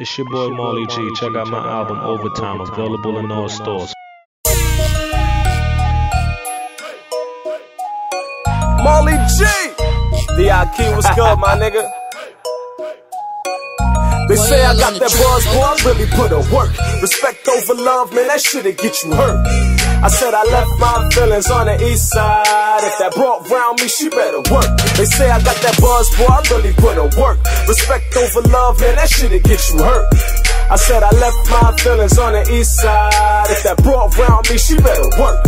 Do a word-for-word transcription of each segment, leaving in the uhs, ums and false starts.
It's your boy Mally Gee. Check out my album Overtime, available in all stores. Mally Gee! D I Q, what's good, my nigga? They say I got that buzz, boy, I really put in work. Respect over love, man, that shit'll get you hurt. I said I left my feelings on the east side. If that brought round me, she better work. They say I got that buzz, boy, I really put in work. Respect over love, man, that shit'll get you hurt. I said I left my feelings on the east side. If that brought round me, she better work.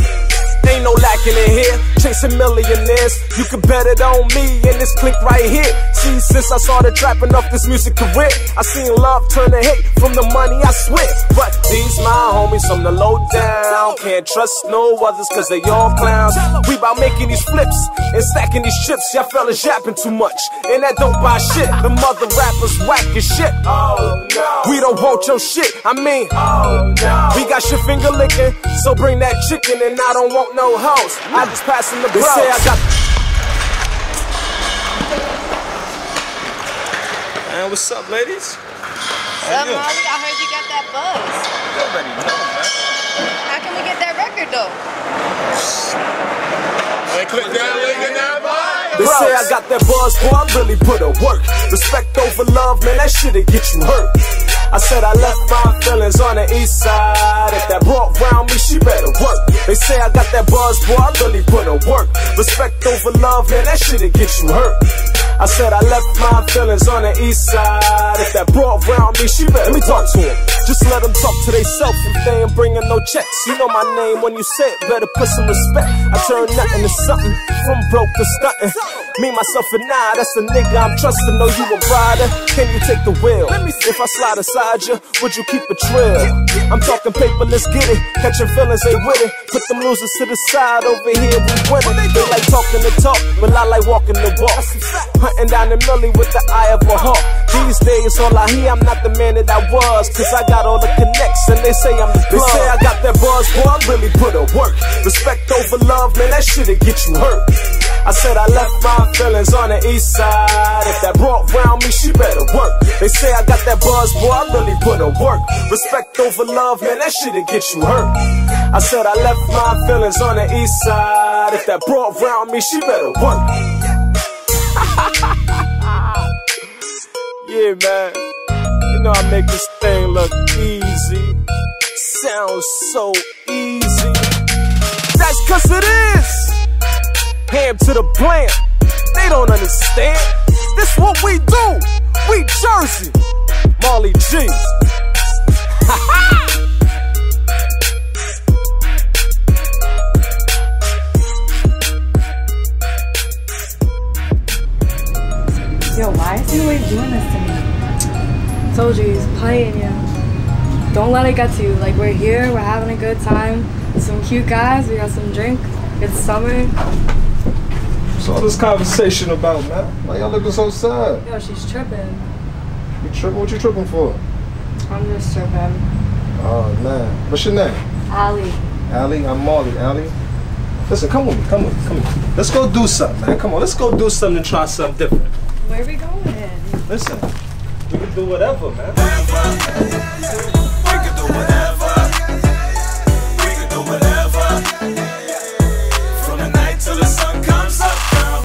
Ain't no lacking in here, chasing millionaires. You can bet it on me and this clique right here. See, since I started trapping off this music career, I seen love turn to hate from the money I switch. But these my homies from the low down, can't trust no others cause they all clowns. We about making these flips and stacking these chips. Y'all fellas yapping too much and that don't buy shit. The mother rappers whack as shit. Oh no, we don't want your shit, I mean, oh no, we got your finger licking. So bring that chicken and I don't want no hoes, I just passing the bros. They say I got. Man, what's up, ladies? What's up, Mally? I heard you got that buzz. Nobody knows, man. How can we get that record though? Hey, click that link in that bio. They say I got that buzz, boy, I really put in work. Respect over love, man, that shit'll get you hurt. I said I left my feelings on the east side. If that brought round me, she better work. They say I got that buzz, boy, I really put in work. Respect over love, man, that shit'll get you hurt. I said I left my feelings on the east side. If that brought round me, she better. Let me talk to him. Just let them talk to theyself if they ain't bringing no checks. You know my name when you say it, better put some respect. I turn nothing to something, from broke to stuntin'. Me, myself, and I, that's a nigga I'm trusting. Know you a rider, can you take the wheel? If I slide aside you, would you keep a trail? I'm talking paper, let's get it. Catching feelings, ain't with it. Put them losers to the side, over here we winning. They like talking the talk, but I like walking the walk. Hunting down the Millie with the eye of a hawk. These days, all I hear, I'm not the man that I was. Cause I got all the connects, and they say I'm the plug. They say I got that buzz, boy, I really put in work. Respect over love, man, that shit'll get you hurt. I said I left my feelings on the east side. If that brought round me, she better work. They say I got that buzz, boy, I really put in work. Respect over love, man, that shit'll get you hurt. I said I left my feelings on the east side. If that brought round me, she better work. Yeah, man, you know I make this thing look easy. Sounds so easy. That's cause it is. Ham to the plan, they don't understand. This what we do, we Jersey, Mally Gee. Yo, why is he always doing this to me? Told you, he's playing you. Don't let it get to you. Like, we're here, we're having a good time. Some cute guys, we got some drink. It's summer. What's all this conversation about, man? Why y'all looking so sad? Yo, she's tripping. You tripping? What you tripping for? I'm just tripping. Oh, man. What's your name? Allie. Allie? I'm Mally. Allie? Listen, come with me. Come with me. Come with me. Let's go do something, man. Come on. Let's go do something and try something different. Where are we going? Listen, we can do whatever, man. We can do whatever.